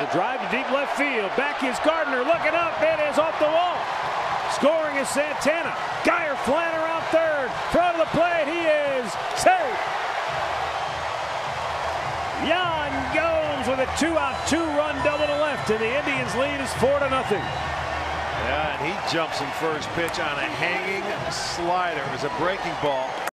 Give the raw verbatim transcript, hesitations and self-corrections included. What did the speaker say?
The drive to deep left field. Back is Gardner looking up. It is off the wall. Scoring is Santana. Guyer flying around third. Front of the plate. He is safe. Yan Gomes with a two-out, two-run double to left, and the Indians lead is four to nothing. Yeah, and he jumps in first pitch on a hanging slider. It was a breaking ball.